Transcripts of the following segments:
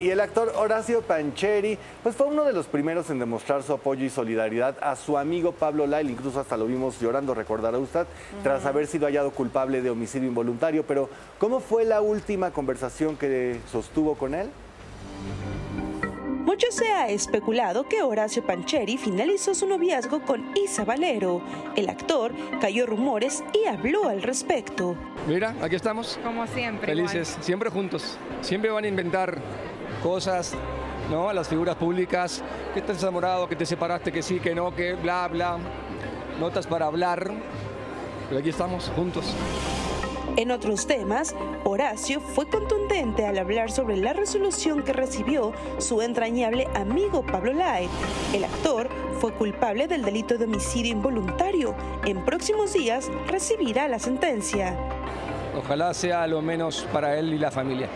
Y el actor Horacio Pancheri fue uno de los primeros en demostrar su apoyo y solidaridad a su amigo Pablo Lyle, incluso hasta lo vimos llorando, recordará usted, tras haber sido hallado culpable de homicidio involuntario. Pero, ¿cómo fue la última conversación que sostuvo con él? Mucho se ha especulado que Horacio Pancheri finalizó su noviazgo con Isa Valero. El actor cayó rumores y habló al respecto. Mira, aquí estamos. Como siempre. Felices, igual. Siempre juntos. Siempre van a inventar cosas, ¿no? A las figuras públicas, que estás enamorado, que te separaste, que sí, que no, que bla, bla. Notas para hablar. Pero aquí estamos, juntos. En otros temas, Horacio fue contundente al hablar sobre la resolución que recibió su entrañable amigo Pablo Lyle. El actor fue culpable del delito de homicidio involuntario. En próximos días recibirá la sentencia. Ojalá sea lo menos para él y la familia.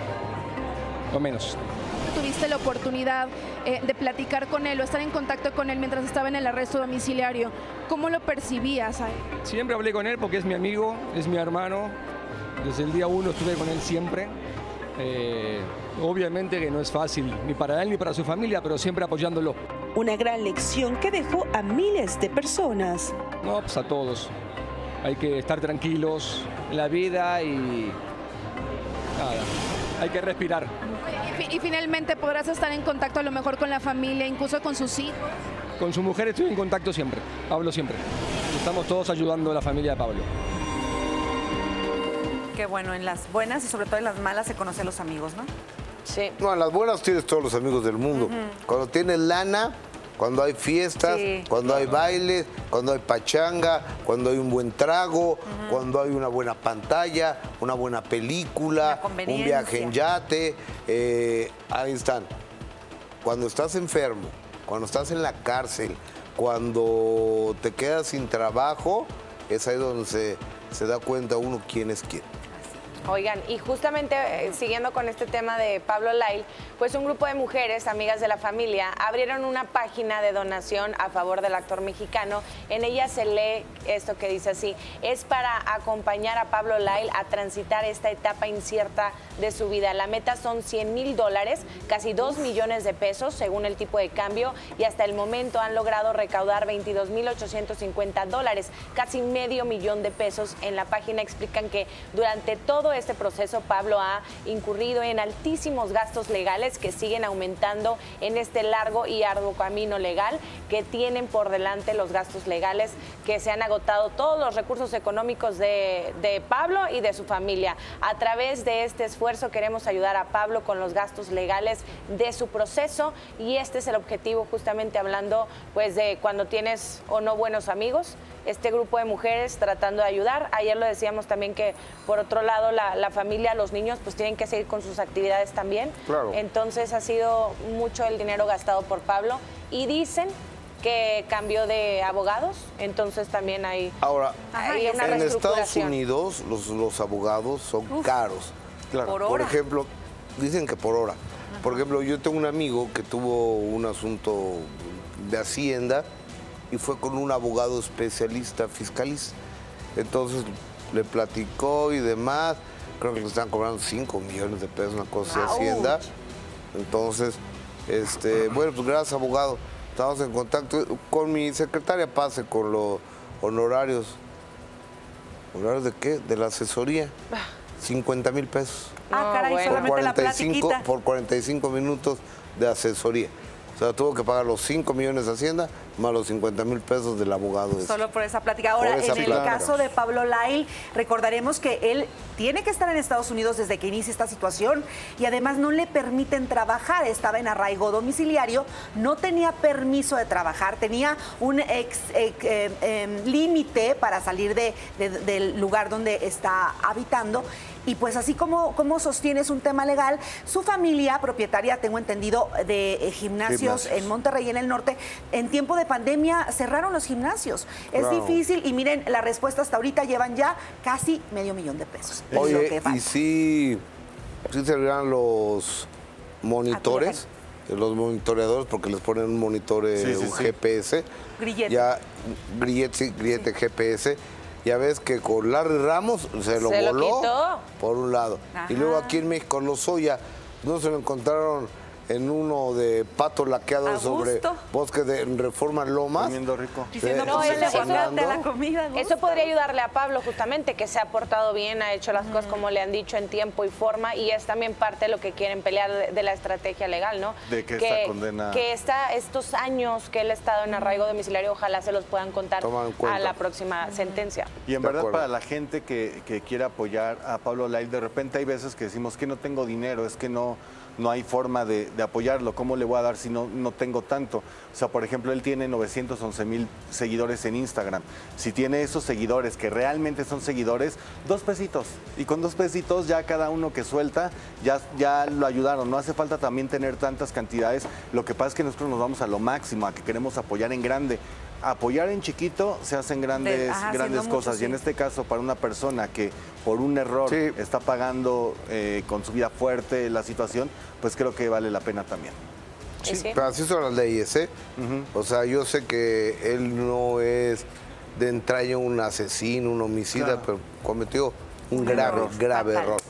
Lo menos. ¿Tuviste la oportunidad de platicar con él o estar en contacto con él mientras estaba en el arresto domiciliario? ¿Cómo lo percibías a él? Siempre hablé con él porque es mi amigo, es mi hermano. Desde el día uno estuve con él siempre. Obviamente que no es fácil, ni para él ni para su familia, pero siempre apoyándolo. Una gran lección que dejó a miles de personas. No, pues a todos. Hay que estar tranquilos en la vida y nada, hay que respirar. Y finalmente podrás estar en contacto a lo mejor con la familia, incluso con sus hijos. Con su mujer estoy en contacto siempre, hablo siempre. Estamos todos ayudando a la familia de Pablo. Qué bueno, en las buenas y sobre todo en las malas se conocen los amigos, ¿no? Sí. No, en las buenas tienes todos los amigos del mundo. Cuando tienes lana, cuando hay fiestas, sí, cuando hay bailes, cuando hay pachanga, cuando hay un buen trago, cuando hay una buena pantalla, una buena película, un viaje en yate, ahí están. Cuando estás enfermo, cuando estás en la cárcel, cuando te quedas sin trabajo, es ahí donde se da cuenta uno quién es quién. Oigan, y justamente siguiendo con este tema de Pablo Lyle, pues un grupo de mujeres, amigas de la familia, abrieron una página de donación a favor del actor mexicano. En ella se lee esto que dice así: es para acompañar a Pablo Lyle a transitar esta etapa incierta de su vida. La meta son $100,000, casi 2 millones de pesos según el tipo de cambio, y hasta el momento han logrado recaudar $22,850, casi $500,000 de pesos. En la página explican que durante todo este proceso Pablo ha incurrido en altísimos gastos legales que siguen aumentando en este largo y arduo camino legal que tienen por delante, los gastos legales que se han agotado todos los recursos económicos de Pablo y de su familia. A través de este esfuerzo queremos ayudar a Pablo con los gastos legales de su proceso, y este es el objetivo, justamente hablando pues de cuando tienes o no buenos amigos, este grupo de mujeres tratando de ayudar. Ayer lo decíamos también que por otro lado la familia, los niños pues tienen que seguir con sus actividades también. Claro. Entonces ha sido mucho el dinero gastado por Pablo, y dicen que cambió de abogados, entonces también hay, hay una reestructuración. En Estados Unidos los abogados son caros. Claro. Por hora. Por ejemplo, dicen que por hora. Ajá. Por ejemplo, yo tengo un amigo que tuvo un asunto de Hacienda y fue con un abogado especialista fiscalista. Entonces le platicó y demás, creo que le están cobrando $5 millones de pesos, una cosa de Hacienda. Entonces, bueno, pues gracias, abogado. Estamos en contacto con mi secretaria, pase con los honorarios. ¿Honorarios de qué? De la asesoría. $50,000. Ah, caray, bueno. Solamente por 45, la platiquita. Por 45 minutos de asesoría. O sea, tuvo que pagar los $5 millones de Hacienda más los $50,000 del abogado. Solo por esa plática. Ahora, en el caso de Pablo Lyle, recordaremos que él tiene que estar en Estados Unidos desde que inicia esta situación, y además no le permiten trabajar. Estaba en arraigo domiciliario, no tenía permiso de trabajar, tenía un límite para salir del lugar donde está habitando. Y pues así como sostienes un tema legal, su familia propietaria, tengo entendido, de gimnasios en Monterrey, en el norte, en tiempo de pandemia cerraron los gimnasios. Es difícil, y miren, la respuesta hasta ahorita llevan ya casi $500,000 de pesos. Oye, lo que falta. ¿Y sí servirán los monitores? Los monitoreadores, porque les ponen un monitor, un GPS. Grillete. Ya, grillete sí. GPS. Ya ves que con Larry Ramos se lo voló por un lado. Ajá. Y luego aquí en México, los Lozoya, no se lo encontraron en uno de pato laqueado sobre bosque de Reforma Lomas. Comiendo rico. No, él le aguanta la comida. Eso podría ayudarle a Pablo, justamente, que se ha portado bien, ha hecho las cosas como le han dicho en tiempo y forma, y es también parte de lo que quieren pelear de la estrategia legal, ¿no? De que esta condena... Que estos años que él ha estado en arraigo domiciliario, ojalá se los puedan contar a la próxima sentencia. Y en verdad, para la gente que quiera apoyar a Pablo Lyle, de repente hay veces que decimos que no tengo dinero, es que no hay forma de apoyarlo, ¿cómo le voy a dar si no tengo tanto? O sea, por ejemplo, él tiene 911,000 seguidores en Instagram. Si tiene esos seguidores que realmente son seguidores, 2 pesitos. Y con 2 pesitos ya cada uno que suelta, ya lo ayudaron. No hace falta también tener tantas cantidades. Lo que pasa es que nosotros nos vamos a lo máximo, a que queremos apoyar en grande. Apoyar en chiquito se hacen grandes cosas. Y en este caso, para una persona que por un error está pagando con su vida fuerte la situación, pues creo que vale la pena también. Sí, pero así son las leyes, ¿eh? O sea, yo sé que él no es de entraña un asesino, un homicida, pero cometió un grave error.